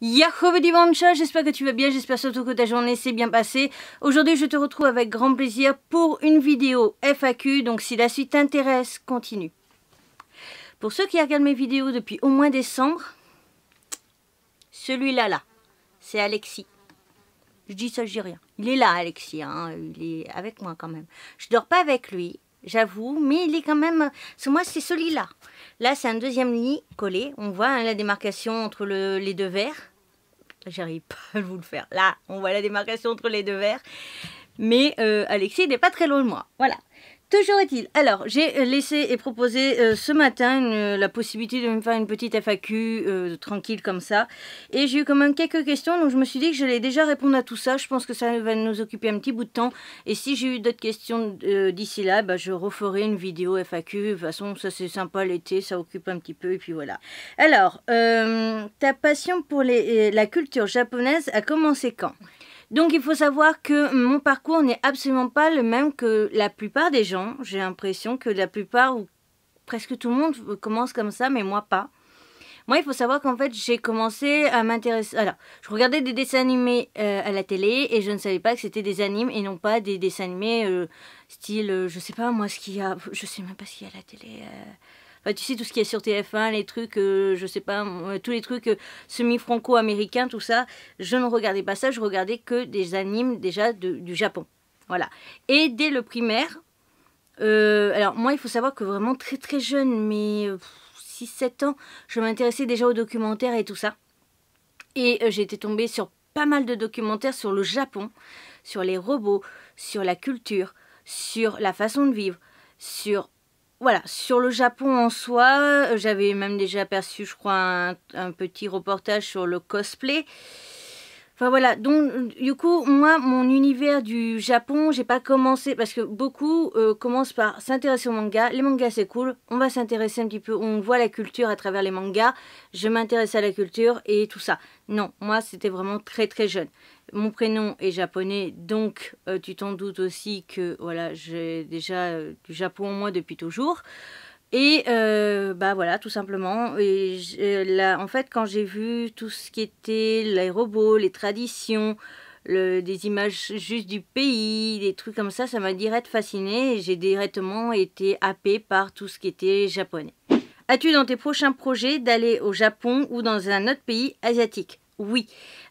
Yahoo Dimancha, j'espère que tu vas bien, j'espère surtout que ta journée s'est bien passée. Aujourd'hui je te retrouve avec grand plaisir pour une vidéo FAQ, donc si la suite t'intéresse, continue. Pour ceux qui regardent mes vidéos depuis au moins décembre, celui-là, là, c'est Alexis. Je dis ça, je dis rien. Il est là Alexis, hein, il est avec moi quand même. Je dors pas avec lui, j'avoue, mais il est quand même... Moi, c'est celui-là. Là, c'est un deuxième lit collé. On voit hein, la démarcation entre les deux verres. J'arrive pas à vous le faire. Là, on voit la démarcation entre les deux verres. Mais Alexis n'est pas très loin de moi. Voilà. Toujours est-il. Alors, j'ai laissé et proposé ce matin la possibilité de me faire une petite FAQ tranquille comme ça. Et j'ai eu quand même quelques questions, donc je me suis dit que j'allais déjà répondre à tout ça. Je pense que ça va nous occuper un petit bout de temps. Et si j'ai eu d'autres questions d'ici là, bah, je referai une vidéo FAQ. De toute façon, ça c'est sympa l'été, ça occupe un petit peu et puis voilà. Alors, ta passion pour la culture japonaise a commencé quand ? Donc il faut savoir que mon parcours n'est absolument pas le même que la plupart des gens. J'ai l'impression que la plupart ou presque tout le monde commence comme ça, mais moi pas. Moi il faut savoir qu'en fait j'ai commencé à m'intéresser... Alors je regardais des dessins animés à la télé et je ne savais pas que c'était des animes et non pas des dessins animés style... je sais pas moi ce qu'il y a... Je sais même pas ce qu'il y a à la télé... Enfin, tu sais, tout ce qui est sur TF1, les trucs, je sais pas, tous les trucs semi-franco-américains, tout ça. Je ne regardais pas ça, je regardais que des animes déjà du Japon. Voilà. Et dès le primaire, alors moi, il faut savoir que vraiment très très jeune, mais 6-7 ans, je m'intéressais déjà aux documentaires et tout ça. Et j'étais tombée sur pas mal de documentaires sur le Japon, sur les robots, sur la culture, sur la façon de vivre, sur... Voilà, sur le Japon en soi, j'avais même déjà aperçu, je crois, un petit reportage sur le cosplay. Enfin voilà, donc du coup, moi, mon univers du Japon, j'ai pas commencé, parce que beaucoup commencent par s'intéresser aux mangas. Les mangas, c'est cool, on va s'intéresser un petit peu, on voit la culture à travers les mangas. Je m'intéresse à la culture et tout ça. Non, moi, c'était vraiment très très jeune. Mon prénom est japonais, donc tu t'en doutes aussi que voilà, j'ai déjà du Japon en moi depuis toujours. Et bah voilà, tout simplement. Et là, en fait, quand j'ai vu tout ce qui était les robots, les traditions, des images juste du pays, des trucs comme ça, ça m'a direct fascinée et j'ai directement été happée par tout ce qui était japonais. As-tu dans tes prochains projets d'aller au Japon ou dans un autre pays asiatique ? Oui.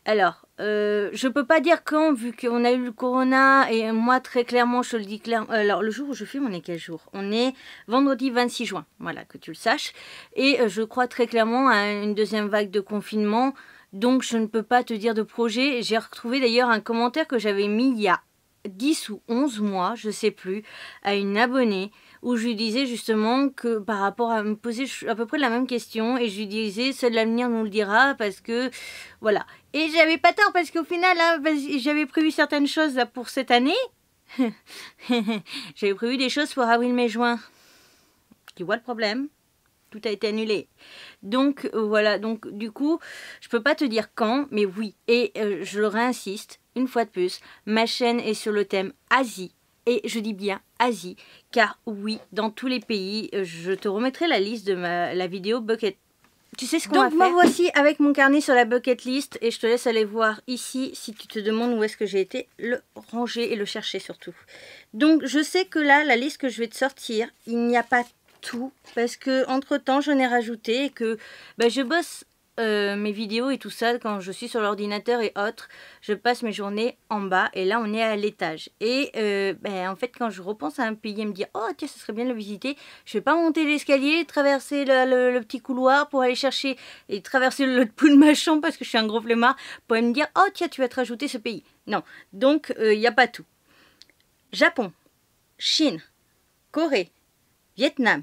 Alors, je peux pas dire quand, vu qu'on a eu le corona, et moi, très clairement, je te le dis clairement... Alors, le jour où je filme, on est quel jour? On est vendredi 26 juin, voilà, que tu le saches. Et je crois très clairement à une deuxième vague de confinement, donc je ne peux pas te dire de projet. J'ai retrouvé d'ailleurs un commentaire que j'avais mis il y a 10 ou 11 mois, je sais plus, à une abonnée, où je lui disais justement que par rapport à me poser à peu près la même question, et je lui disais, seul l'avenir nous le dira, parce que, voilà. Et j'avais pas tort, parce qu'au final, hein, j'avais prévu certaines choses là, pour cette année. J'avais prévu des choses pour avril, mai, juin. Tu vois le problème ? Tout a été annulé. Donc, voilà. Donc, du coup, je peux pas te dire quand, mais oui. Et je le réinsiste, une fois de plus, ma chaîne est sur le thème Asie. Et je dis bien Asie, car oui, dans tous les pays, je te remettrai la liste de la vidéo Bucket. Tu sais ce qu'on va faire. Donc, moi voici avec mon carnet sur la Bucket List, et je te laisse aller voir ici, si tu te demandes où est-ce que j'ai été, le ranger et le chercher surtout. Donc, je sais que là, la liste que je vais te sortir, il n'y a pas tout, parce que entre-temps, j'en ai rajouté, et que ben, je bosse mes vidéos et tout ça, quand je suis sur l'ordinateur et autres, je passe mes journées en bas et là on est à l'étage. Et ben, en fait quand je repense à un pays et me dire oh tiens ça serait bien de le visiter, je vais pas monter l'escalier, traverser le petit couloir pour aller chercher et traverser l'autre bout de ma chambre parce que je suis un gros flemmard pour aller me dire oh tiens tu vas te rajouter ce pays. Non, donc il n'y a pas tout. Japon, Chine, Corée, Vietnam,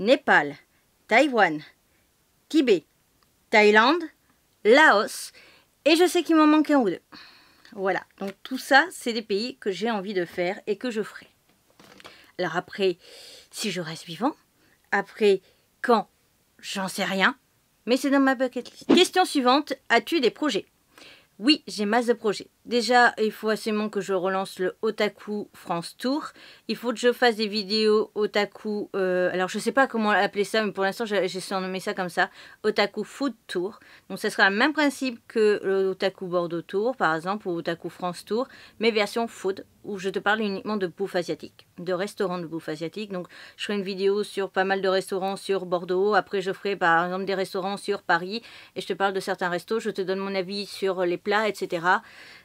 Népal, Taïwan, Tibet, Thaïlande, Laos, et je sais qu'il m'en manque un ou deux. Voilà, donc tout ça, c'est des pays que j'ai envie de faire et que je ferai. Alors après, si je reste vivant, après, quand, j'en sais rien, mais c'est dans ma bucket list. Question suivante, as-tu des projets ? Oui, j'ai masse de projets. Déjà, il faut absolument que je relance le Otaku France Tour. Il faut que je fasse des vidéos Otaku... alors, je ne sais pas comment appeler ça, mais pour l'instant, j'ai surnommé ça comme ça. Otaku Food Tour. Donc, ça sera le même principe que le Otaku Bordeaux Tour, par exemple, ou Otaku France Tour, mais version food, où je te parle uniquement de bouffe asiatique, de restaurants de bouffe asiatique. Donc, je ferai une vidéo sur pas mal de restaurants sur Bordeaux. Après, je ferai, par exemple, des restaurants sur Paris. Et je te parle de certains restos. Je te donne mon avis sur les plats, etc.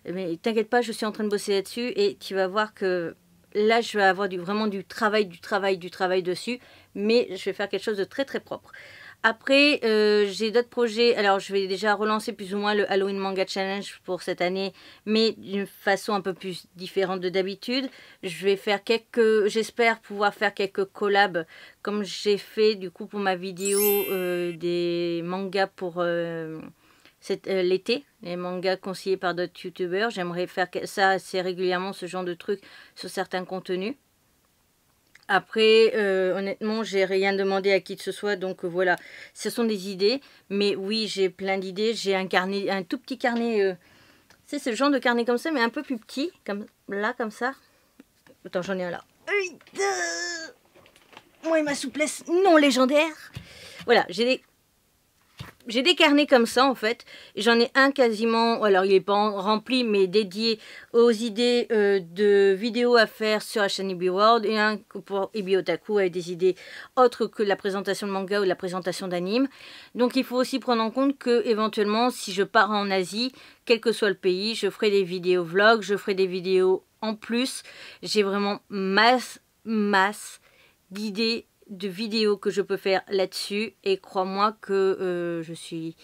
Mais t'inquiète pas, je suis en train de bosser là-dessus et tu vas voir que là, je vais avoir vraiment du travail dessus. Mais je vais faire quelque chose de très très propre. Après, j'ai d'autres projets. Alors, je vais déjà relancer plus ou moins le Halloween Manga Challenge pour cette année, mais d'une façon un peu plus différente de d'habitude. Je vais faire quelques... J'espère pouvoir faire quelques collabs, comme j'ai fait du coup pour ma vidéo des mangas pour... l'été, les mangas conseillés par d'autres youtubeurs. J'aimerais faire ça assez régulièrement, ce genre de truc sur certains contenus. Après, honnêtement, j'ai rien demandé à qui que ce soit, donc voilà, ce sont des idées. Mais oui, j'ai plein d'idées. J'ai un carnet, un tout petit carnet, c'est ce genre de carnet comme ça, mais un peu plus petit, comme là, comme ça. Attends, j'en ai un là. Moi et ma souplesse non légendaire. Voilà, j'ai des carnets comme ça en fait, j'en ai un quasiment, alors il n'est pas rempli, mais dédié aux idées de vidéos à faire sur la chaîne Ibi World, et un pour IbiOtaku avec des idées autres que la présentation de manga ou de la présentation d'anime. Donc il faut aussi prendre en compte que éventuellement si je pars en Asie, quel que soit le pays, je ferai des vidéos vlogs, je ferai des vidéos en plus. J'ai vraiment masse d'idées de vidéos que je peux faire là-dessus, et crois-moi que je suis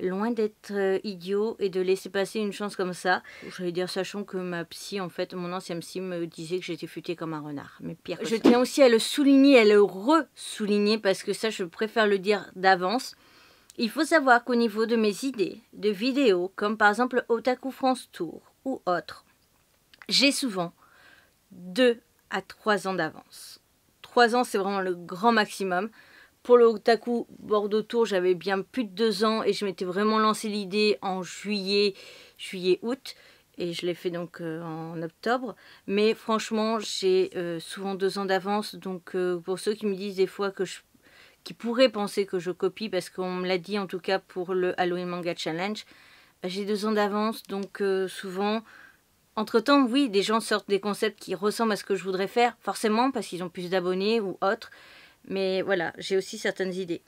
loin d'être idiot et de laisser passer une chance comme ça. J'allais dire, sachant que ma psy, en fait, mon ancien psy me disait que j'étais futée comme un renard, mais pire que ça. Je tiens aussi à le souligner, à le re-souligner, parce que ça, je préfère le dire d'avance. Il faut savoir qu'au niveau de mes idées, de vidéos, comme par exemple Otaku France Tour ou autre, j'ai souvent 2 à 3 ans d'avance. 3 ans, c'est vraiment le grand maximum. Pour le Otaku Bordeaux Tour, j'avais bien plus de 2 ans et je m'étais vraiment lancé l'idée en juillet-août. Et je l'ai fait donc en octobre. Mais franchement, j'ai souvent 2 ans d'avance. Donc pour ceux qui me disent des fois qui pourraient penser que je copie, parce qu'on me l'a dit en tout cas pour le Halloween Manga Challenge, bah, j'ai 2 ans d'avance. Donc souvent... Entre-temps, oui, des gens sortent des concepts qui ressemblent à ce que je voudrais faire, forcément, parce qu'ils ont plus d'abonnés ou autres. Mais voilà, j'ai aussi certaines idées.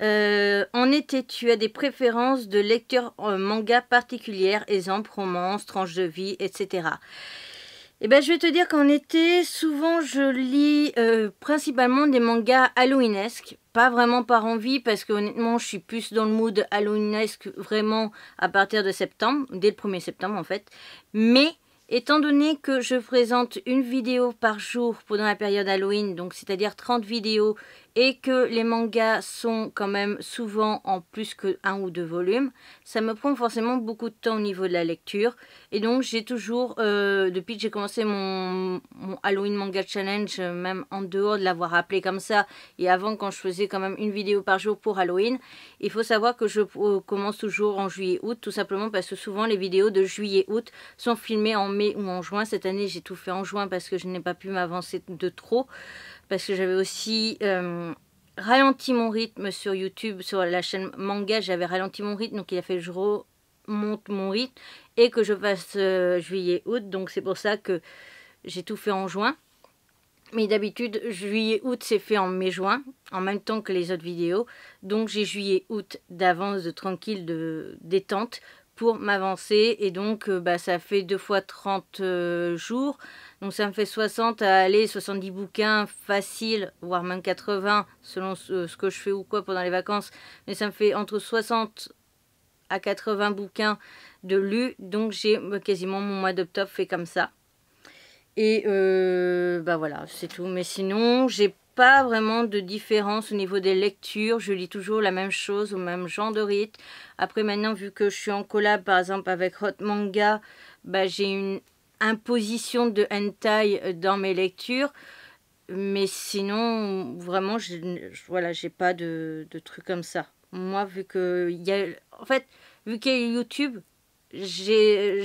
En été, tu as des préférences de lecteurs manga particulières, exemple, romance, tranche de vie, etc. Et bien, je vais te dire qu'en été, souvent, je lis principalement des mangas halloweenesques. Pas vraiment par envie, parce que honnêtement, je suis plus dans le mood halloweenesque vraiment à partir de septembre, dès le 1er septembre en fait. Mais étant donné que je présente une vidéo par jour pendant la période Halloween, donc c'est-à-dire 30 vidéos, et que les mangas sont quand même souvent en plus que 1 ou 2 volumes, ça me prend forcément beaucoup de temps au niveau de la lecture. Et donc j'ai toujours, depuis que j'ai commencé mon Halloween Manga Challenge, même en dehors de l'avoir appelé comme ça, et avant quand je faisais quand même une vidéo par jour pour Halloween, il faut savoir que je commence toujours en juillet-août, tout simplement parce que souvent les vidéos de juillet-août sont filmées en mai ou en juin. Cette année j'ai tout fait en juin parce que je n'ai pas pu m'avancer de trop, parce que j'avais aussi... ralenti mon rythme sur YouTube, sur la chaîne manga, j'avais ralenti mon rythme, donc il a fait que je remonte mon rythme et que je passe juillet-août. Donc c'est pour ça que j'ai tout fait en juin. Mais d'habitude, juillet-août, c'est fait en mai-juin, en même temps que les autres vidéos. Donc j'ai juillet-août d'avance, de tranquille, de détente pour m'avancer. Et donc bah, ça fait 2 fois 30 jours. Donc ça me fait 60 à aller, 70 bouquins facile, voire même 80 selon ce que je fais ou quoi pendant les vacances. Mais ça me fait entre 60 à 80 bouquins de lus. Donc j'ai quasiment mon mois d'octobre fait comme ça. Et bah voilà, c'est tout. Mais sinon, j'ai pas vraiment de différence au niveau des lectures. Je lis toujours la même chose, au même genre de rythme. Après maintenant, vu que je suis en collab par exemple avec Hot Manga, bah, j'ai une... imposition de hentai dans mes lectures, mais sinon vraiment voilà, j'ai pas de trucs comme ça. Moi vu que il y a YouTube, j'ai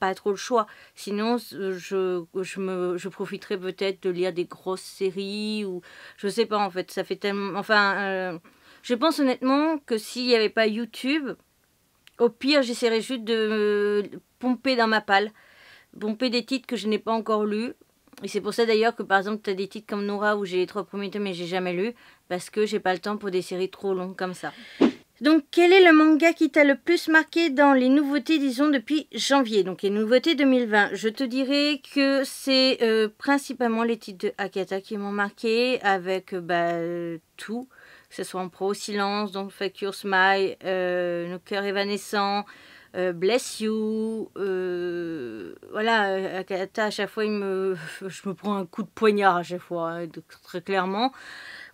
pas trop le choix. Sinon, je profiterais peut-être de lire des grosses séries ou je sais pas en fait. Ça fait tellement. Enfin, je pense honnêtement que s'il n'y avait pas YouTube, au pire, j'essaierais juste de pomper dans ma palle, pomper des titres que je n'ai pas encore lus. Et c'est pour ça d'ailleurs que par exemple tu as des titres comme Nora où j'ai les 3 premiers tomes mais j'ai jamais lu parce que j'ai pas le temps pour des séries trop longues comme ça. Donc quel est le manga qui t'a le plus marqué dans les nouveautés disons depuis janvier, donc les nouveautés 2020? Je te dirais que c'est principalement les titres de Akata qui m'ont marqué avec tout, que ce soit en pro, silence, donc Fake your smile, nos cœurs évanescents, bless you, voilà, Akata à chaque fois je me prends un coup de poignard à chaque fois, hein, très clairement,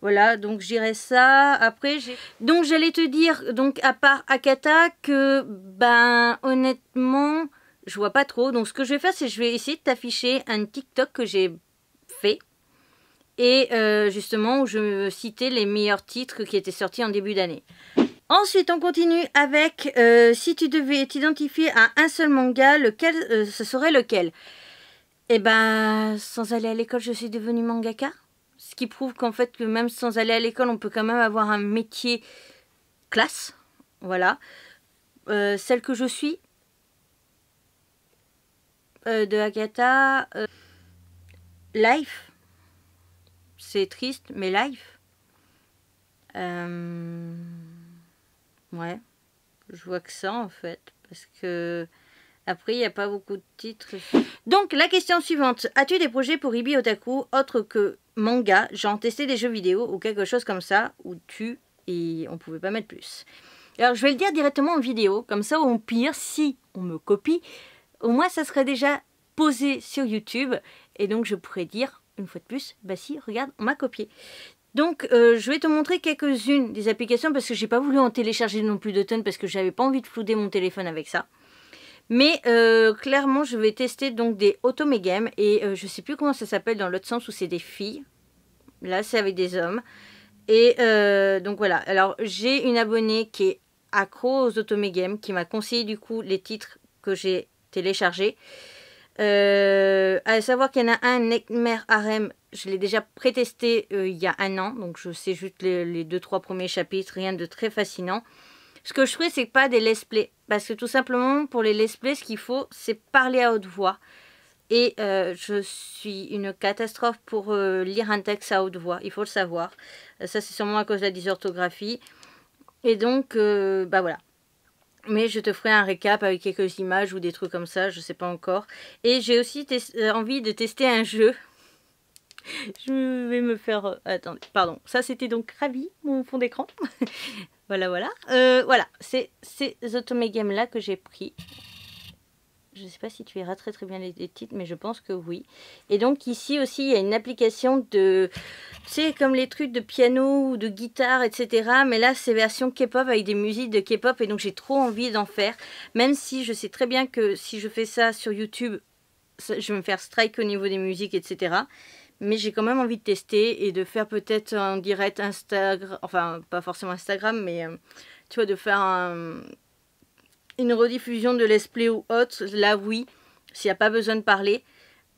voilà, donc j'irai ça. Après donc j'allais te dire, donc à part Akata, que ben honnêtement je vois pas trop, donc ce que je vais faire c'est je vais essayer de t'afficher un TikTok que j'ai fait et justement où je citais les meilleurs titres qui étaient sortis en début d'année. Ensuite, on continue avec si tu devais t'identifier à un seul manga, lequel ce serait lequel? Eh ben, sans aller à l'école, je suis devenue mangaka. Ce qui prouve qu'en fait, que même sans aller à l'école, on peut quand même avoir un métier classe. Voilà. Celle que je suis de Akata. Life. C'est triste, mais life. Ouais, je vois que ça en fait, parce que après il n'y a pas beaucoup de titres. Donc la question suivante, as-tu des projets pour Hibi Otaku autres que manga, genre tester des jeux vidéo ou quelque chose comme ça, où tu et on pouvait pas mettre plus? Alors je vais le dire directement en vidéo, comme ça au pire si on me copie, au moins ça serait déjà posé sur YouTube et donc je pourrais dire une fois de plus, bah si regarde on m'a copié. Donc je vais te montrer quelques-unes des applications parce que j'ai pas voulu en télécharger non plus de tonnes parce que j'avais pas envie de flouder mon téléphone avec ça. Mais clairement je vais tester donc des Otome Games et je sais plus comment ça s'appelle dans l'autre sens où c'est des filles. Là c'est avec des hommes. Et donc voilà, alors j'ai une abonnée qui est accro aux Otome Games qui m'a conseillé du coup les titres que j'ai téléchargés. À savoir qu'il y en a un, Nightmare harem, je l'ai déjà pré-testé il y a 1 an, donc je sais juste les 2-3 premiers chapitres, rien de très fascinant. Ce que je ferai c'est pas des let's play, parce que tout simplement pour les let's play ce qu'il faut c'est parler à haute voix. Et je suis une catastrophe pour lire un texte à haute voix, il faut le savoir. Ça c'est sûrement à cause de la dysorthographie. Et donc bah voilà. Mais je te ferai un récap avec quelques images ou des trucs comme ça, je sais pas encore. Et j'ai aussi envie de tester un jeu. Je vais me faire... Attendez, pardon. Ça c'était donc Ravi, mon fond d'écran. Voilà, voilà. Voilà, c'est ces Otome Games là que j'ai pris. Je sais pas si tu verras très bien les titres, mais je pense que oui. Et donc ici aussi, il y a une application de... Tu sais, comme les trucs de piano ou de guitare, etc. Mais là, c'est version K-pop avec des musiques de K-pop. Et donc, j'ai trop envie d'en faire. Même si je sais très bien que si je fais ça sur YouTube, je vais me faire strike au niveau des musiques, etc. Mais j'ai quand même envie de tester et de faire peut-être en direct Instagram. Enfin, pas forcément Instagram, mais tu vois, de faire un... une rediffusion de let's play ou autre, là oui, s'il n'y a pas besoin de parler,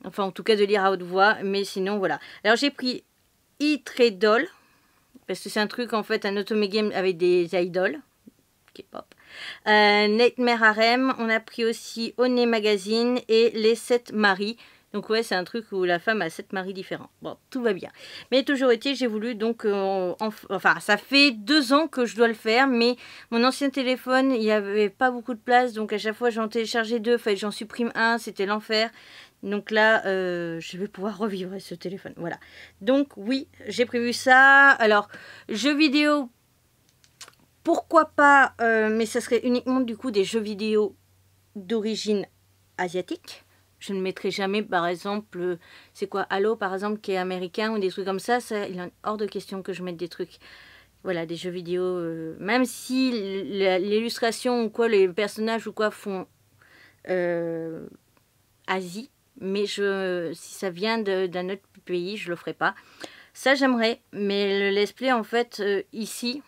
enfin en tout cas de lire à haute voix, mais sinon voilà. Alors j'ai pris Itredol, parce que c'est un truc en fait, un Otome Game avec des idoles, K-pop. Nightmare harem, on a pris aussi Honey Magazine et Les 7 maris. Donc ouais, c'est un truc où la femme a 7 maris différents. Bon, tout va bien. Mais toujours été, j'ai voulu donc... enfin, ça fait 2 ans que je dois le faire, mais mon ancien téléphone, il n'y avait pas beaucoup de place. Donc à chaque fois, j'en téléchargeais 2, enfin, j'en supprime 1, c'était l'enfer. Donc là, je vais pouvoir revivre ce téléphone. Voilà. Donc oui, j'ai prévu ça. Alors, jeux vidéo, pourquoi pas, mais ça serait uniquement du coup des jeux vidéo d'origine asiatique. Je ne mettrai jamais, par exemple, c'est quoi, Halo, par exemple, qui est américain ou des trucs comme ça. Ça, il est hors de question que je mette des trucs, voilà, des jeux vidéo. Même si l'illustration ou quoi, les personnages ou quoi font Asie, mais si ça vient d'un autre pays, je le ferai pas. Ça, j'aimerais, mais le let's play, en fait, ici,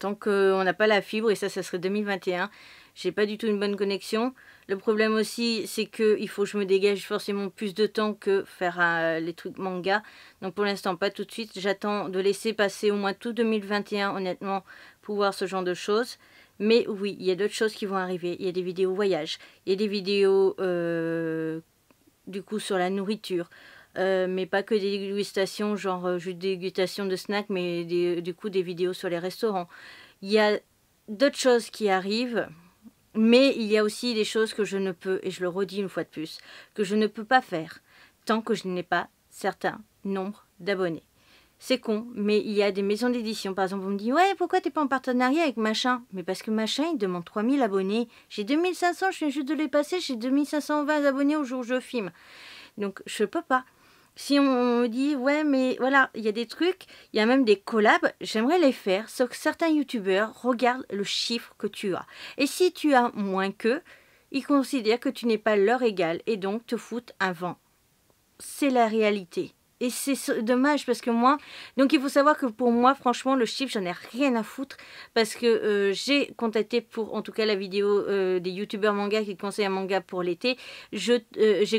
Tant qu'on n'a pas la fibre, et ça serait 2021, j'ai pas du tout une bonne connexion. Le problème aussi, c'est qu'il faut que je me dégage forcément plus de temps que faire les trucs manga. Donc pour l'instant, pas tout de suite. J'attends de laisser passer au moins tout 2021, honnêtement, pour voir ce genre de choses. Mais oui, il y a d'autres choses qui vont arriver. Il y a des vidéos voyage, il y a des vidéos du coup sur la nourriture. Mais pas que des dégustations, genre juste dégustation de snacks, mais du coup des vidéos sur les restaurants. Il y a d'autres choses qui arrivent. Mais il y a aussi des choses que je ne peux, et je le redis une fois de plus, que je ne peux pas faire tant que je n'ai pas certain nombre d'abonnés. C'est con, mais il y a des maisons d'édition. Par exemple, on me dit « Ouais, pourquoi t'es pas en partenariat avec machin ?» Mais parce que machin, il demande 3000 abonnés. J'ai 2500, je viens juste de les passer, j'ai 2520 abonnés au jour où je filme. Donc, je peux pas. Si on me dit « Ouais, mais voilà, il y a des trucs, il y a même des collabs, j'aimerais les faire, sauf que certains youtubeurs regardent le chiffre que tu as. Et si tu as moins qu'eux, ils considèrent que tu n'es pas leur égal et donc te foutent un vent. » C'est la réalité. Et c'est dommage parce que moi... Donc il faut savoir que pour moi, franchement, le chiffre, j'en ai rien à foutre. Parce que j'ai contacté pour, en tout cas, la vidéo des youtubeurs manga qui conseillent un manga pour l'été. J'ai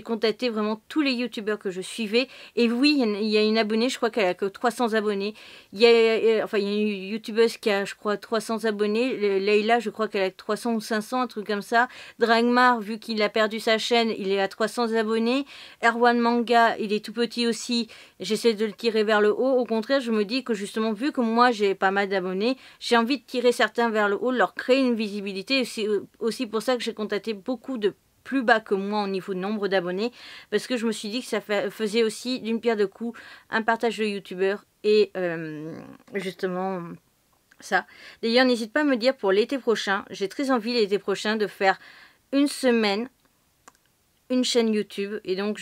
contacté vraiment tous les youtubeurs que je suivais. Et oui, il y a une abonnée, je crois qu'elle a que 300 abonnés. Il y a une youtubeuse qui a, je crois, 300 abonnés. Leïla, je crois qu'elle a 300 ou 500, un truc comme ça. Dragmar, vu qu'il a perdu sa chaîne, il est à 300 abonnés. Erwan Manga, il est tout petit aussi. J'essaie de le tirer vers le haut. Au contraire, je me dis que justement, vu que moi j'ai pas mal d'abonnés, j'ai envie de tirer certains vers le haut, de leur créer une visibilité. C'est aussi pour ça que j'ai contacté beaucoup de plus bas que moi au niveau de nombre d'abonnés, parce que je me suis dit que ça faisait aussi d'une pierre deux coups un partage de youtubeurs et justement ça. D'ailleurs, n'hésite pas à me dire pour l'été prochain. J'ai très envie l'été prochain de faire une semaine une chaîne YouTube, et donc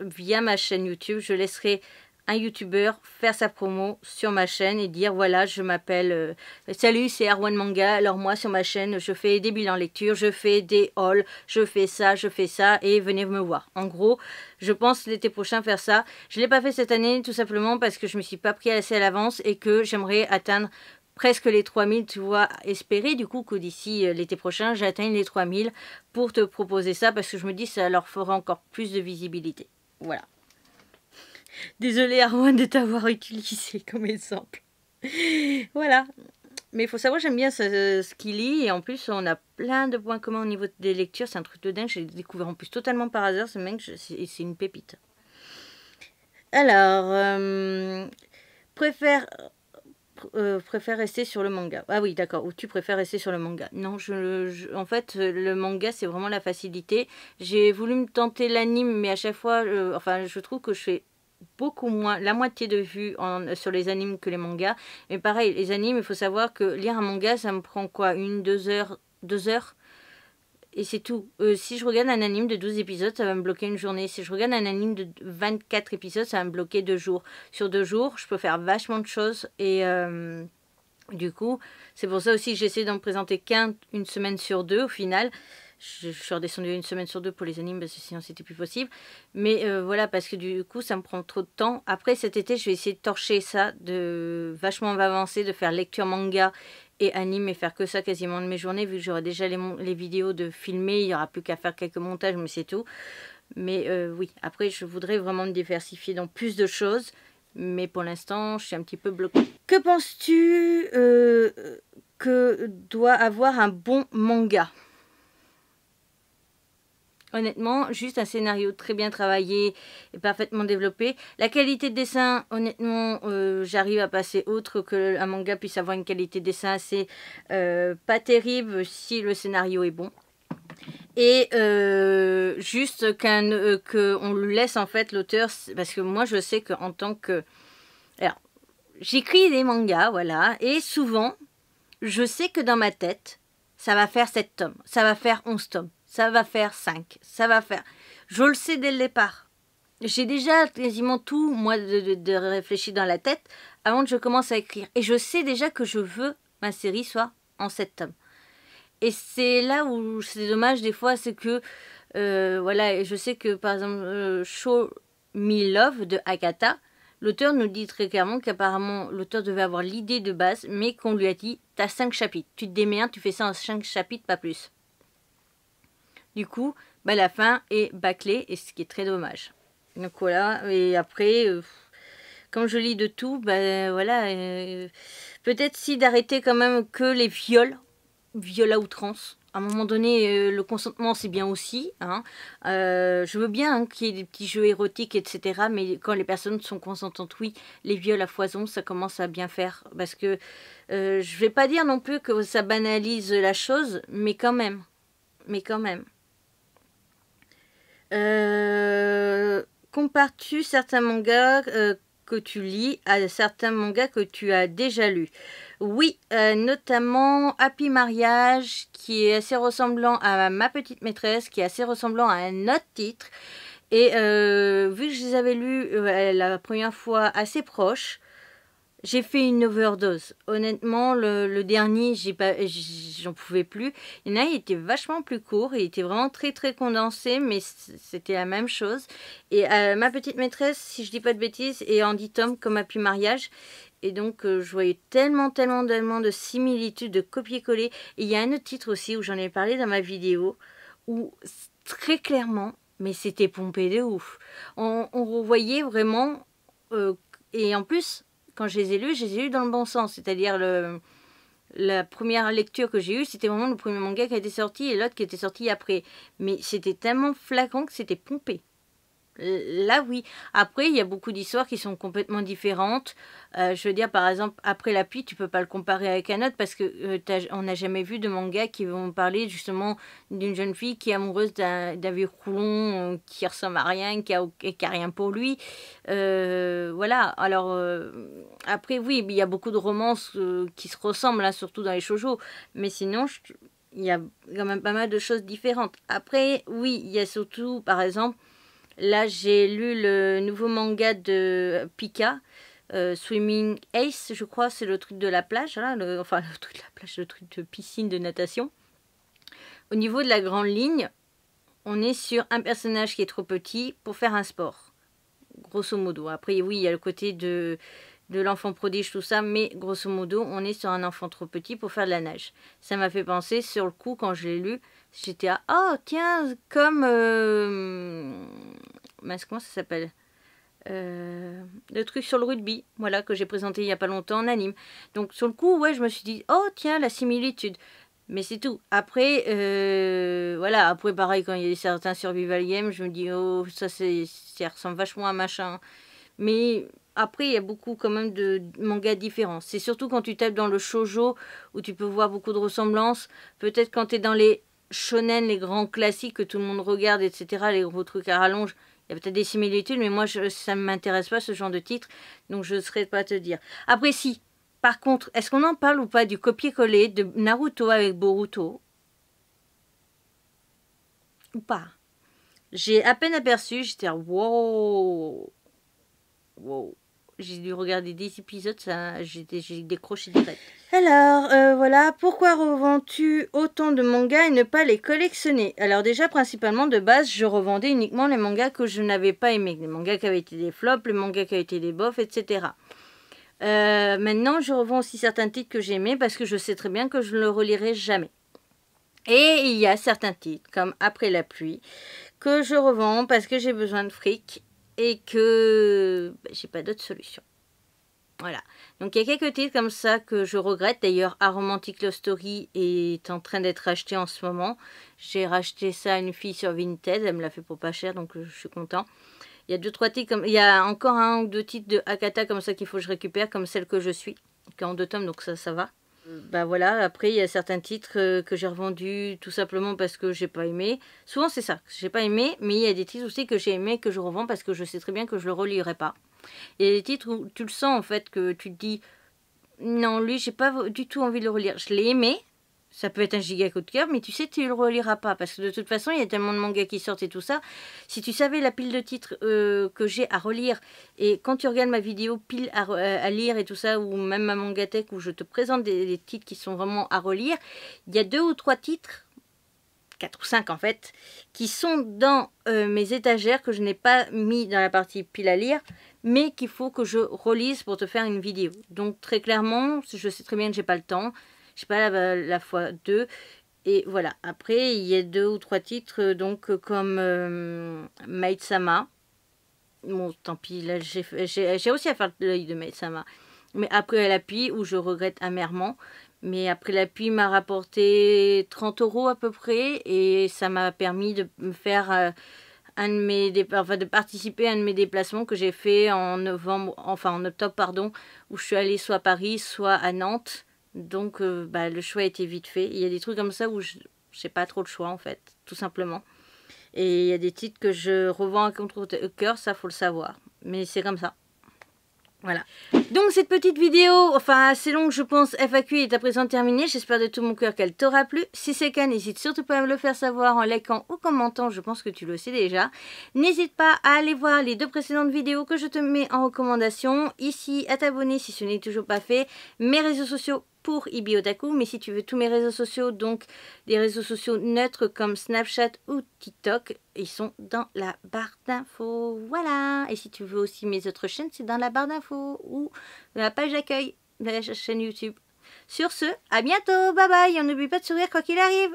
via ma chaîne YouTube, je laisserai un youtubeur faire sa promo sur ma chaîne et dire voilà, je m'appelle salut, c'est Erwan Manga. Alors moi sur ma chaîne, je fais des bilans lecture, je fais des hauls, je fais ça et venez me voir. En gros, je pense l'été prochain faire ça. Je l'ai pas fait cette année tout simplement parce que je me suis pas pris assez à l'avance et que j'aimerais atteindre presque les 3000, tu vois, espérer du coup que d'ici l'été prochain, j'atteigne les 3000 pour te proposer ça, parce que je me dis ça leur fera encore plus de visibilité. Voilà. Désolée Erwan de t'avoir utilisé comme exemple. Voilà. Mais il faut savoir, j'aime bien ce qu'il lit, et en plus on a plein de points communs au niveau des lectures, c'est un truc de dingue, j'ai découvert en plus totalement par hasard, ce mec, c'est une pépite. Alors, préfère rester sur le manga. Ah oui, d'accord. Ou tu préfères rester sur le manga. Non, en fait, le manga, c'est vraiment la facilité. J'ai voulu me tenter l'anime, mais à chaque fois, je trouve que je fais beaucoup moins, la moitié de vues sur les animes que les mangas. Mais pareil, les animes, il faut savoir que lire un manga, ça me prend quoi, deux heures, et c'est tout. Si je regarde un anime de 12 épisodes, ça va me bloquer une journée. Si je regarde un anime de 24 épisodes, ça va me bloquer 2 jours. Sur 2 jours, je peux faire vachement de choses. Et du coup, c'est pour ça aussi que j'essaie d'en présenter qu'une semaine sur 2 au final. Je suis redescendue une semaine sur 2 pour les animes parce que sinon c'était plus possible. Mais voilà, parce que du coup ça me prend trop de temps. Après cet été, je vais essayer de torcher ça, de vachement avancer, de faire lecture manga et anime et faire que ça quasiment de mes journées, vu que j'aurai déjà les vidéos de filmer. Il n'y aura plus qu'à faire quelques montages, mais c'est tout. Mais oui, après je voudrais vraiment me diversifier dans plus de choses, mais pour l'instant je suis un petit peu bloquée. Que penses-tu que doit avoir un bon manga? Honnêtement, juste un scénario très bien travaillé et parfaitement développé. La qualité de dessin, honnêtement, j'arrive à passer outre qu'un manga puisse avoir une qualité de dessin assez pas terrible si le scénario est bon. Et juste qu'on laisse en fait l'auteur, parce que moi je sais qu'en tant que... Alors, j'écris des mangas, voilà, et souvent, je sais que dans ma tête, ça va faire 7 tomes, ça va faire 11 tomes. Ça va faire 5, ça va faire... Je le sais dès le départ. J'ai déjà quasiment tout, moi, de réfléchir dans la tête avant que je commence à écrire. Et je sais déjà que je veux ma série soit en 7 tomes. Et c'est là où c'est dommage des fois, c'est que... voilà, je sais que, par exemple, Show Me Love de Akata... L'auteur nous dit très clairement qu'apparemment l'auteur devait avoir l'idée de base, mais qu'on lui a dit « t'as 5 chapitres, tu te démerdes, tu fais ça en 5 chapitres, pas plus ». Du coup, bah, la fin est bâclée, et ce qui est très dommage. Donc voilà, et après, comme je lis de tout, bah, voilà, peut-être si d'arrêter quand même que les viols, viols à outrance. À un moment donné, le consentement, c'est bien aussi. Hein. Je veux bien hein, qu'il y ait des petits jeux érotiques, etc. Mais quand les personnes sont consentantes, oui, les viols à foison, ça commence à bien faire. Parce que je ne vais pas dire non plus que ça banalise la chose, mais quand même. Mais quand même. Compares-tu certains mangas que tu lis à certains mangas que tu as déjà lus? Oui, notamment Happy Marriage, qui est assez ressemblant à Ma Petite Maîtresse, qui est assez ressemblant à un autre titre. Et vu que je les avais lus la première fois assez proche, j'ai fait une overdose. Honnêtement, le dernier, j'en pouvais plus. Il y en a, il était vachement plus court, il était vraiment très très condensé, mais c'était la même chose. Et Ma Petite Maîtresse, si je dis pas de bêtises, est en 10 tomes comme Happy Marriage. Et donc, je voyais tellement de similitudes, de copier-coller. Et il y a un autre titre aussi où j'en ai parlé dans ma vidéo, où très clairement, mais c'était pompé de ouf. On revoyait vraiment, et en plus, quand je les ai lus dans le bon sens. C'est-à-dire, la première lecture que j'ai eue, c'était vraiment le premier manga qui a été sorti et l'autre qui était sorti après. Mais c'était tellement flagrant que c'était pompé. Là oui, après il y a beaucoup d'histoires qui sont complètement différentes, je veux dire par exemple Après la pluie, tu peux pas le comparer avec un autre parce que on n'a jamais vu de manga qui vont parler justement d'une jeune fille qui est amoureuse d'un vieux roulon qui ressemble à rien, qui a rien pour lui, voilà. Alors après oui, il y a beaucoup de romances qui se ressemblent, hein, surtout dans les shoujo, mais sinon il y a quand même pas mal de choses différentes. Après oui, il y a surtout par exemple, là, j'ai lu le nouveau manga de Pika, Swimming Ace, je crois, c'est le truc de la plage, hein, enfin le truc de la plage, le truc de piscine de natation. Au niveau de la grande ligne, on est sur un personnage qui est trop petit pour faire un sport, grosso modo. Après, oui, il y a le côté de l'enfant prodige, tout ça, mais grosso modo, on est sur un enfant trop petit pour faire de la nage. Ça m'a fait penser, sur le coup, quand je l'ai lu, j'étais à oh tiens, comme comment ça s'appelle, le truc sur le rugby, voilà, que j'ai présenté il n'y a pas longtemps en anime. Donc sur le coup, ouais, je me suis dit oh tiens, la similitude, mais c'est tout. Après voilà, après pareil, quand il y a certains survival games, je me dis oh ça, ça ressemble vachement à machin, mais après il y a beaucoup quand même de mangas différents. C'est surtout quand tu tapes dans le shoujo où tu peux voir beaucoup de ressemblances. Peut-être quand tu es dans les shonen, les grands classiques que tout le monde regarde, etc., les gros trucs à rallonge, il y a peut-être des similitudes, mais moi ça ne m'intéresse pas ce genre de titre, donc je ne saurais pas te dire. Après si, par contre, est-ce qu'on en parle ou pas du copier-coller de Naruto avec Boruto ou pas? J'ai à peine aperçu, j'étais wow, wow. J'ai dû regarder 10 épisodes, j'ai décroché direct. Alors, voilà, pourquoi revends-tu autant de mangas et ne pas les collectionner? Alors déjà, principalement, de base, je revendais uniquement les mangas que je n'avais pas aimés. Les mangas qui avaient été des flops, les mangas qui avaient été des bofs, etc. Maintenant, je revends aussi certains titres que j'aimais parce que je sais très bien que je ne le relirai jamais. Et il y a certains titres, comme Après la pluie, que je revends parce que j'ai besoin de fric. Et que ben, j'ai pas d'autre solution. Voilà. Donc il y a quelques titres comme ça que je regrette. D'ailleurs, Aromantic Love Story est en train d'être acheté en ce moment. J'ai racheté ça à une fille sur Vinted. Elle me l'a fait pour pas cher, donc je suis content. Il y a 2-3 titres comme... Il y a encore un ou deux titres de Akata comme ça qu'il faut que je récupère, comme Celle que je suis, qui est en 2 tomes, donc ça va. Ben voilà, après il y a certains titres que j'ai revendus tout simplement parce que j'ai pas aimé. Souvent c'est ça, j'ai pas aimé, mais il y a des titres aussi que j'ai aimé que je revends parce que je sais très bien que je le relirai pas. Il y a des titres où tu le sens en fait, que tu te dis non, lui j'ai pas du tout envie de le relire. Je l'ai aimé, ça peut être un giga coup de cœur, mais tu sais tu le reliras pas parce que de toute façon il y a tellement de mangas qui sortent et tout ça. Si tu savais la pile de titres que j'ai à relire, et quand tu regardes ma vidéo pile à lire et tout ça, ou même ma mangatech où je te présente des titres qui sont vraiment à relire, il y a 2 ou 3 titres, 4 ou 5 en fait, qui sont dans mes étagères que je n'ai pas mis dans la partie pile à lire, mais qu'il faut que je relise pour te faire une vidéo. Donc très clairement, je sais très bien que j'ai pas le temps, j'ai pas la fois 2. Et voilà, après il y a 2 ou 3 titres donc comme Maitsama. Bon, tant pis, là j'ai aussi à faire l'œil de Maitsama. Mais après la pluie, où je regrette amèrement. Mais après la pluie m'a rapporté 30 € à peu près. Et ça m'a permis de me faire de participer à un de mes déplacements que j'ai fait en octobre, pardon, où je suis allée soit à Paris, soit à Nantes. Donc le choix était vite fait. Il y a des trucs comme ça où je n'ai pas trop le choix en fait, tout simplement. Et il y a des titres que je revends à contre-cœur, ça faut le savoir. Mais c'est comme ça. Voilà. Donc cette petite vidéo, enfin assez longue je pense, FAQ est à présent terminée. J'espère de tout mon cœur qu'elle t'aura plu. Si c'est le cas, n'hésite surtout pas à me le faire savoir en likant ou commentant. Je pense que tu le sais déjà. N'hésite pas à aller voir les 2 précédentes vidéos que je te mets en recommandation. Ici, à t'abonner si ce n'est toujours pas fait. Mes réseaux sociaux pour IbiOtaku. Mais si tu veux tous mes réseaux sociaux, donc des réseaux sociaux neutres comme Snapchat ou TikTok, ils sont dans la barre d'infos. Voilà. Et si tu veux aussi mes autres chaînes, c'est dans la barre d'infos ou la page d'accueil de la chaîne YouTube. Sur ce, à bientôt. Bye bye. Et n'oublie pas de sourire quoi qu'il arrive.